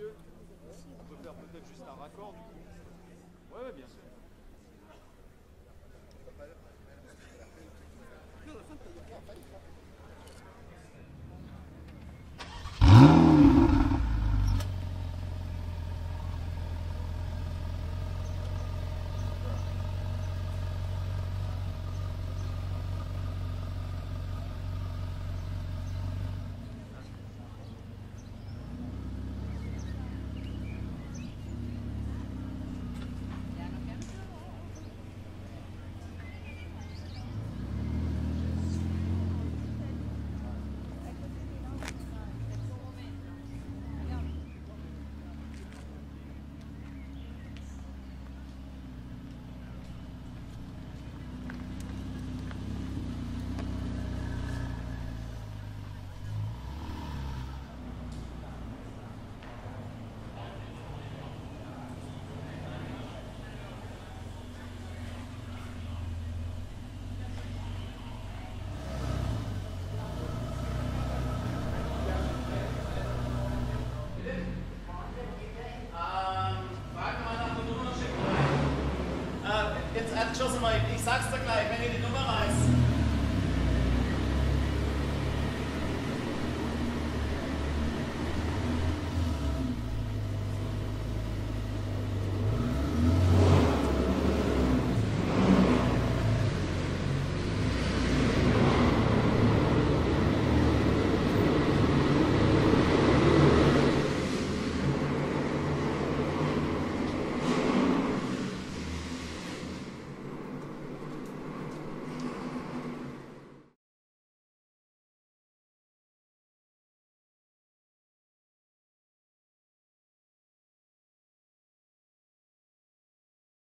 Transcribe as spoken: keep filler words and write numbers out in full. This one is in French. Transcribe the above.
messieurs, on peut faire peut-être juste un raccord, du coup. Ouais, ouais, bien sûr. Non, la fin,